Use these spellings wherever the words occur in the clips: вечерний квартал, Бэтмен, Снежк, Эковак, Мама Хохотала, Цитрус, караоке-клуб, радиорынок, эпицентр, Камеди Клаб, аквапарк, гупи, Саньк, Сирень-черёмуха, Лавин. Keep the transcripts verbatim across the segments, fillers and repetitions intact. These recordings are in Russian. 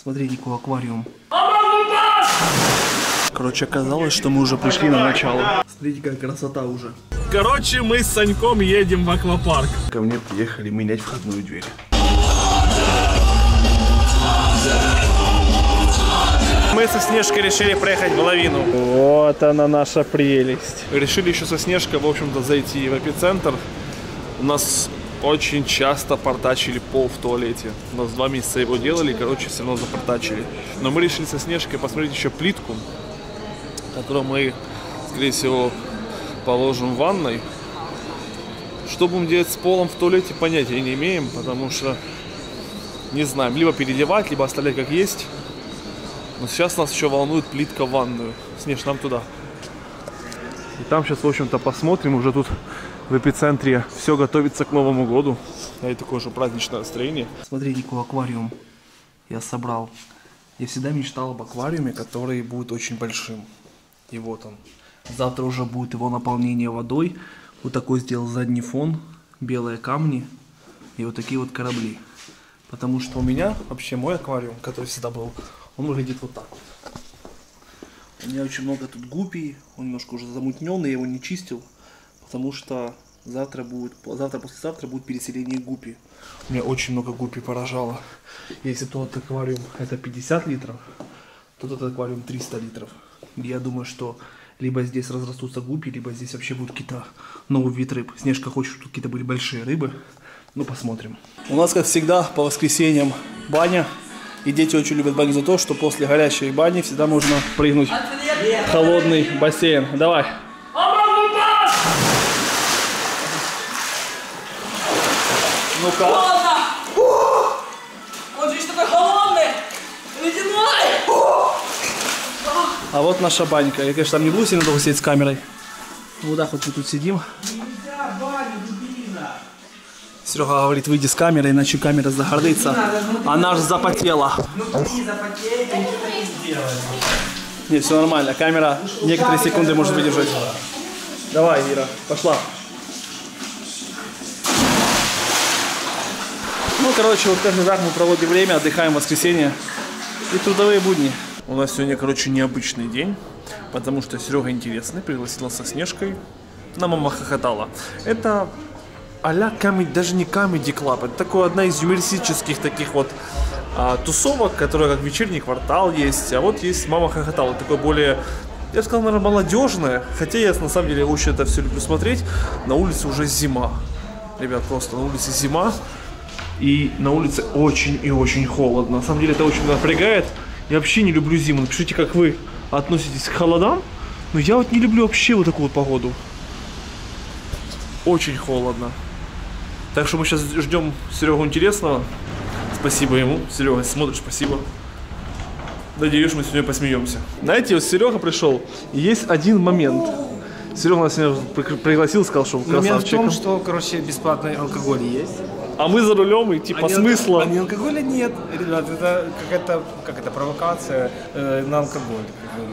Смотри, Нику, аквариум. Короче, оказалось, что мы уже пришли на начало. Смотрите, какая красота уже. Короче, мы с Саньком едем в аквапарк. Ко мне приехали менять входную дверь. Мы со Снежкой решили проехать в Лавину. Вот она, наша прелесть. Решили еще со Снежкой, в общем-то, зайти в эпицентр. У нас очень часто портачили пол в туалете. У нас два месяца его делали, короче, все равно запортачили. Но мы решили со Снежкой посмотреть еще плитку, которую мы, скорее всего, положим в ванной. Что будем делать с полом в туалете, понятия не имеем, потому что не знаем. Либо переодевать, либо оставлять как есть. Но сейчас нас еще волнует плитка в ванную. Снеж, нам туда. И там сейчас, в общем-то, посмотрим. Уже тут в эпицентре все готовится к Новому году. Да, и такое же праздничное настроение. Смотри, Нику, аквариум я собрал. Я всегда мечтал об аквариуме, который будет очень большим. И вот он. Завтра уже будет его наполнение водой. Вот такой сделал задний фон. Белые камни. И вот такие вот корабли. Потому что у меня, вообще, мой аквариум, который всегда был, он выглядит вот так вот. У меня очень много тут гупий, он немножко уже замутненный, я его не чистил, потому что завтра будет, завтра, послезавтра будет переселение гупий. У меня очень много гупий поражало. Если тот аквариум это пятьдесят литров, то тот аквариум триста литров. Я думаю, что либо здесь разрастутся гупи, либо здесь вообще будут какие-то новые вид рыб. Снежка хочет, чтобы какие-то были большие рыбы. Ну, посмотрим. У нас, как всегда, по воскресеньям баня. И дети очень любят баню за то, что после горячей бани всегда можно прыгнуть в холодный бассейн. Давай. Ну-ка. Холодно. Он же такой холодный, ледяной. А вот наша банька. Я, конечно, там не буду сильно долго сидеть с камерой. Ну да, хоть мы тут сидим. Нельзя баню, дубина. Серега говорит, выйди с камеры, иначе камера загордится. Она же запотела. Внутри запотели, ничего не сделали. Нет, все нормально. Камера некоторые секунды может выдержать. Давай, Ира, пошла. Ну, короче, вот каждый раз мы проводим время, отдыхаем в воскресенье и трудовые будни. У нас сегодня, короче, необычный день, потому что Серега интересный пригласил нас со Снежкой на «Мама Хохотала». Это... а-ля камеди, даже не камеди клаб, это такое одна из юмористических таких вот а, тусовок, которая как «Вечерний квартал» есть, а вот есть «Мама Хохотала», такое более, я бы сказал, наверное, молодежное, хотя я на самом деле лучше это все люблю смотреть. На улице уже зима, ребят, просто на улице зима, и на улице очень и очень холодно, на самом деле это очень напрягает, я вообще не люблю зиму, напишите, как вы относитесь к холодам, но я вот не люблю вообще вот такую вот погоду, очень холодно. Так что мы сейчас ждем Серегу интересного. Спасибо ему. Серега, смотришь, спасибо. Надеюсь, мы сегодня посмеемся. Знаете, вот Серега пришел, и есть один момент. Серега нас сегодня пригласил, сказал, что красавчик. Момент в том, что, короче, бесплатный алкоголь есть. А мы за рулем, и типа а смысла... А алкоголя нет, ребят, это какая-то, как это, провокация э, на алкоголь.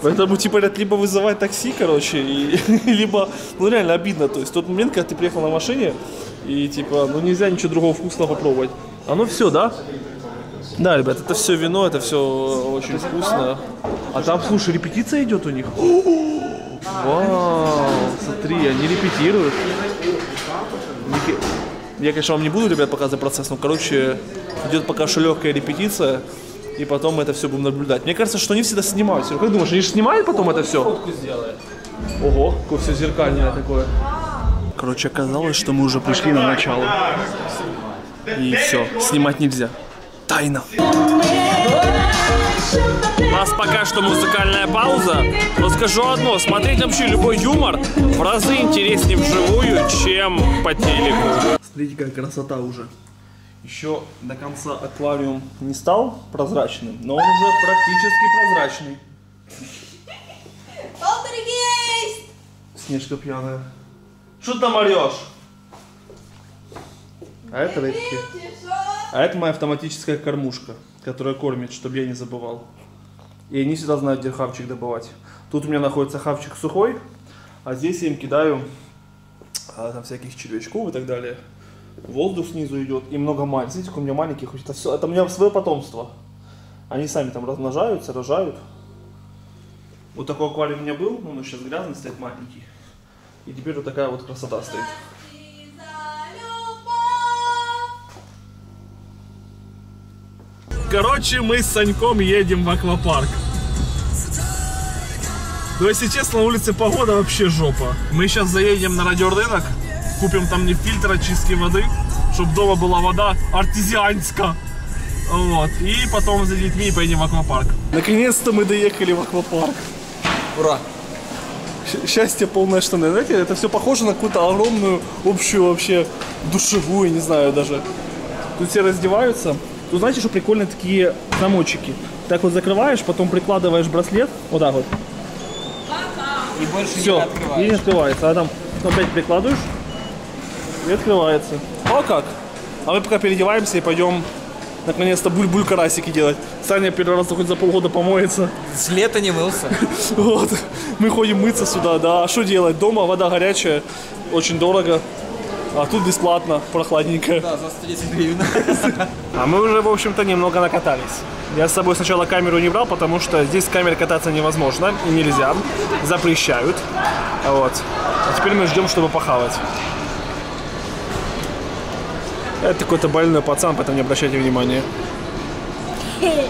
Поэтому, типа, говорят, либо вызывай такси, короче, и, либо... Ну, реально обидно, то есть тот момент, когда ты приехал на машине, и, типа, ну, нельзя ничего другого вкусного попробовать. Оно все, да? Да, ребят, это все вино, это все очень вкусно. А там, слушай, репетиция идет у них. Вау, смотри, они репетируют. Я, конечно, вам не буду, ребят, показывать процесс, но, короче, идет пока что легкая репетиция, и потом мы это все будем наблюдать. Мне кажется, что они всегда снимают. Как думаешь, они же снимают потом это все? Фотку сделает. Ого, какое все зеркальное такое. Короче, оказалось, что мы уже пришли на начало. И все, снимать нельзя. Тайна. У нас пока что музыкальная пауза, но скажу одно, смотреть вообще любой юмор в разы интереснее вживую, чем по телеку. Смотрите, какая красота уже. Еще до конца аквариум не стал прозрачным, но он уже практически прозрачный. Полтергейст! Снежка пьяная. Что там орешь? А это рыбки. А это моя автоматическая кормушка, которая кормит, чтобы я не забывал. И они всегда знают, где хавчик добывать. Тут у меня находится хавчик сухой, а здесь я им кидаю а, там, всяких червячков и так далее. Воздух снизу идет и много маленьких. Смотрите, у меня маленьких. Это, все, это у меня свое потомство. Они сами там размножаются, рожают. Вот такой аквариум у меня был, но он сейчас грязный, стоит маленький. И теперь вот такая вот красота стоит. Короче, мы с Саньком едем в аквапарк. Но если честно, на улице погода вообще жопа. Мы сейчас заедем на радиорынок, купим там не фильтр очистки воды, чтобы дома была вода артезианская. Вот. И потом за детьми поедем в аквапарк. Наконец-то мы доехали в аквапарк. Ура! Счастье полное штаны. Знаете, это все похоже на какую-то огромную общую вообще душевую, не знаю даже. Тут все раздеваются. Тут знаете, что прикольные такие замочики. Так вот закрываешь, потом прикладываешь браслет. Вот так вот. И больше все, не открываешь. И не открывается. А там опять прикладываешь и открывается. А как? А мы пока переодеваемся и пойдем... Наконец-то буль-буль карасики делать. Саня первый раз хоть за полгода помоется. С лета не мылся. Вот. Мы ходим мыться сюда, да. А что делать? Дома вода горячая, очень дорого. А тут бесплатно, прохладненько. Да, за сто десять гривен. А мы уже, в общем-то, немного накатались. Я с собой сначала камеру не брал, потому что здесь с камерой кататься невозможно и нельзя. Запрещают. Вот. А теперь мы ждем, чтобы похавать. Это какой-то больной пацан, поэтому не обращайте внимания.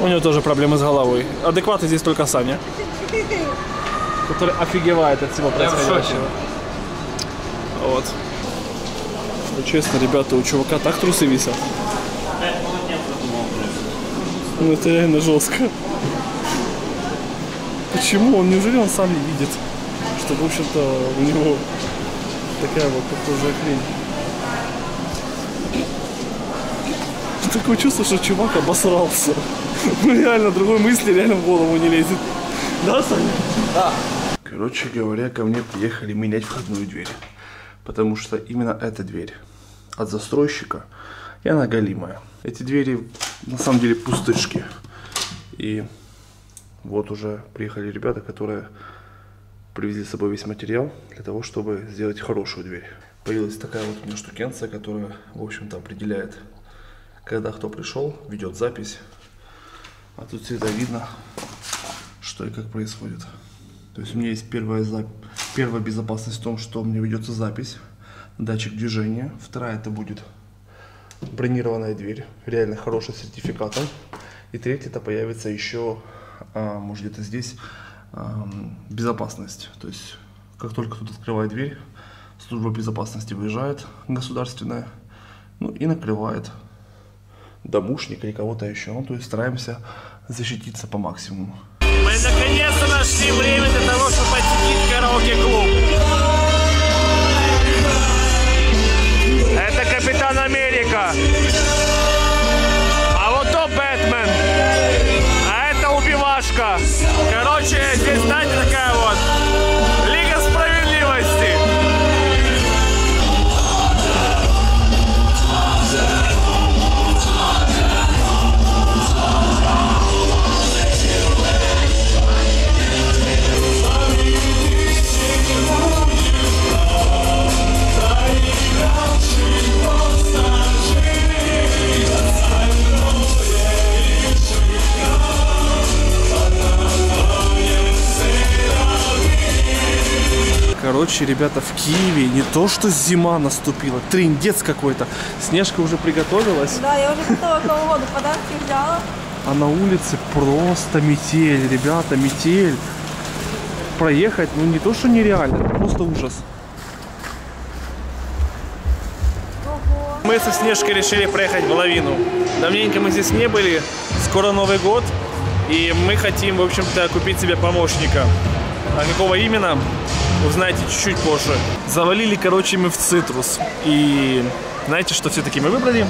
У него тоже проблемы с головой. Адекватный здесь только Саня, который офигевает от всего происходящего. Вот. Ну, честно, ребята, у чувака так трусы висят. Ну это реально жестко. Почему он? Неужели он сам не видит, что, в общем-то, у него такая вот похожая хрень? Такое чувство, что чувак обосрался. Ну реально, другой мысли реально в голову не лезет. Да, Саня? Да. Короче говоря, ко мне приехали менять входную дверь. Потому что именно эта дверь от застройщика, и она голимая. Эти двери на самом деле пустышки. И вот уже приехали ребята, которые привезли с собой весь материал для того, чтобы сделать хорошую дверь. Появилась такая вот у меня штукенция, которая, в общем-то, определяет, когда кто пришел, ведет запись. А тут всегда видно, что и как происходит. То есть у меня есть первая, зап... первая безопасность в том, что мне ведется запись, датчик движения. Вторая это будет бронированная дверь, реально хорошая, с сертификатом. И третья это появится еще, а, может где-то здесь, а, безопасность. То есть как только кто-то открывает дверь, служба безопасности выезжает, государственная, ну и накрывает домушника или кого-то еще. Ну, то есть стараемся защититься по максимуму. Мы наконец-то нашли время для того, чтобы посетить караоке-клуб. Это Капитан Америка. А вот то Бэтмен. А это убивашка. Короче, здесь, знаете, такая вот Лига Справедливости. Короче, ребята, в Киеве не то, что зима наступила, трындец какой-то. Снежка уже приготовилась. Да, я уже готова к Новому году, подарки взяла. А на улице просто метель, ребята, метель. Проехать, ну не то, что нереально, это просто ужас. Ого. Мы со Снежкой решили проехать в Лавину. Давненько мы здесь не были, скоро Новый год. И мы хотим, в общем-то, купить себе помощника. А какого именно? Узнаете чуть-чуть позже. Завалили, короче, мы в Цитрус. И знаете, что все-таки мы выбрали?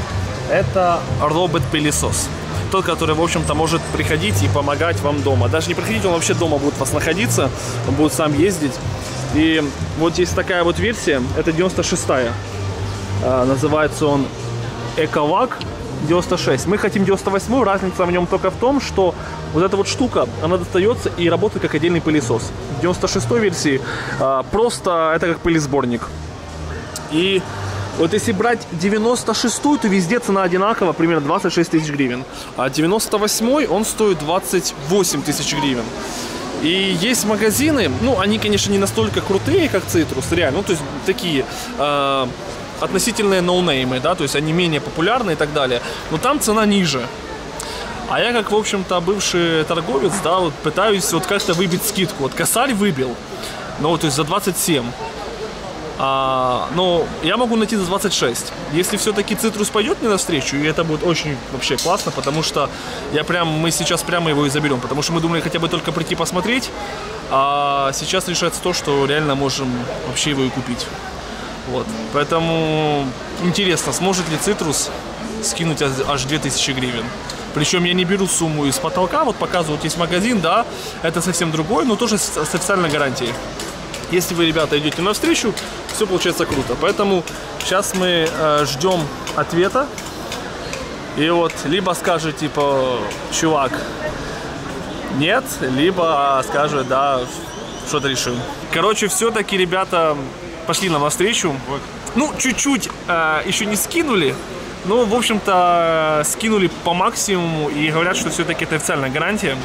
Это робот-пылесос. Тот, который, в общем-то, может приходить и помогать вам дома. Даже не приходить, он вообще дома будет вас находиться. Он будет сам ездить. И вот есть такая вот версия. Это девяносто шестая. А, называется он Эковак девяносто шесть. Мы хотим девяносто восьмую. Разница в нем только в том, что вот эта вот штука, она достается и работает как отдельный пылесос. В девяносто шестой версии а, просто это как пылесборник. И Вот если брать девяносто шестую, то везде цена одинакова, примерно двадцать шесть тысяч гривен. А девяносто восьмой, он стоит двадцать восемь тысяч гривен. И есть магазины, ну, они, конечно, не настолько крутые, как Цитрус, реально, ну, то есть такие... Э относительные ноунеймы, да, то есть они менее популярны и так далее, но там цена ниже. А я, как, в общем-то, бывший торговец, да, вот пытаюсь вот как-то выбить скидку. Вот косарь выбил, ну, то есть за двадцать семь. А, но я могу найти за двадцать шесть. Если все-таки Цитрус пойдет мне навстречу, и это будет очень вообще классно, потому что я прям, мы сейчас прямо его и заберем, потому что мы думали хотя бы только прийти посмотреть, а сейчас решается то, что реально можем вообще его и купить. Вот. Поэтому интересно, сможет ли Цитрус скинуть аж две тысячи гривен. Причем я не беру сумму из потолка, вот показывают, есть магазин, да, это совсем другой, но тоже с официальной гарантией. Если вы, ребята, идете навстречу, все получается круто. Поэтому сейчас мы э, ждем ответа. И вот либо скажет, типа, чувак, нет, либо скажет, да, что-то решим. Короче, все-таки, ребята... Пошли нам навстречу. Вот. Ну, чуть-чуть э, еще не скинули, но, в общем-то, скинули по максимуму и говорят, что все-таки это официальная гарантия.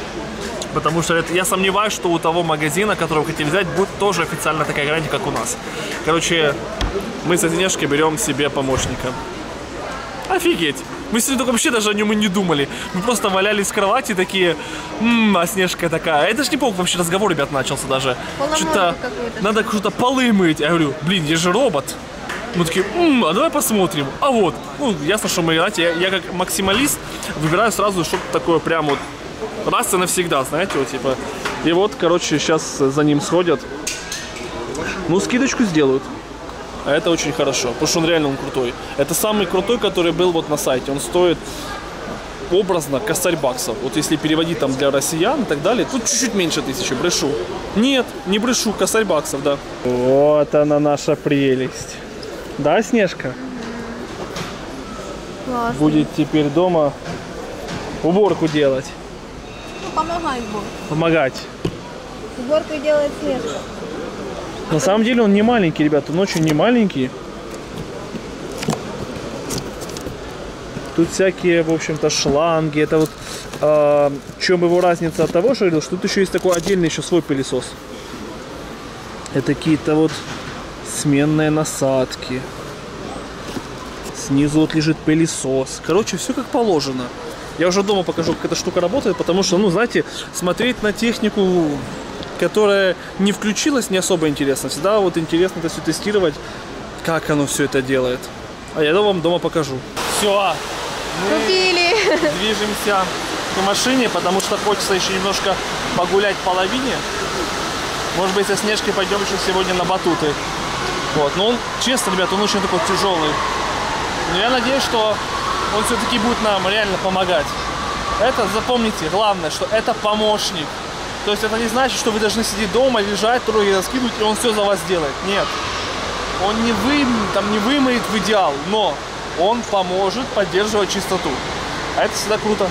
Потому что это, я сомневаюсь, что у того магазина, который вы хотели взять, будет тоже официально такая гарантия, как у нас. Короче, мы со Снежкой берем себе помощника. Офигеть! Мы сегодня только вообще даже о нем и не думали. Мы просто валялись в кровати такие, ммм, а Снежка такая. Это ж не помню, вообще разговор, ребят, начался даже. Что-то надо что-то полы мыть. Я говорю, блин, я же робот. Мы такие, ммм, а давай посмотрим. А вот, ну, ясно, что мы, знаете, я, я как максималист выбираю сразу что-то такое прям вот раз и навсегда, знаете, вот типа. И вот, короче, сейчас за ним сходят. Ну, скидочку сделают. А это очень хорошо, потому что он реально он крутой. Это самый крутой, который был вот на сайте. Он стоит образно косарь баксов. Вот если переводить там для россиян и так далее, тут чуть-чуть меньше тысячи, брешу. Нет, не брешу, косарь баксов, да. Вот она наша прелесть. Да, Снежка? Классно. Будет теперь дома уборку делать. Ну, помогать будет. Помогать. Уборку делает Снежка. На самом деле он не маленький, ребята, он очень не маленький. Тут всякие, в общем-то, шланги. Это вот э, в чем его разница от того, что я говорил, что тут еще есть такой отдельный еще свой пылесос. Это какие-то вот сменные насадки. Снизу вот лежит пылесос. Короче, все как положено. Я уже дома покажу, как эта штука работает, потому что, ну, знаете, смотреть на технику, которая не включилась, не особо интересно. Всегда вот интересно это все тестировать, как оно все это делает. А я вам дома покажу. Все, мы купили. Движемся к машине, потому что хочется еще немножко погулять по лавине. Может быть, со Снежкой пойдем еще сегодня на батуты. Вот. Но он, честно, ребят, он очень такой тяжелый. Но я надеюсь, что он все-таки будет нам реально помогать. Это, запомните, главное, что это помощник. То есть это не значит, что вы должны сидеть дома, лежать, троги раскинуть, и он все за вас делает. Нет. Он не, вы, там, не вымоет в идеал, но он поможет поддерживать чистоту. А это всегда круто.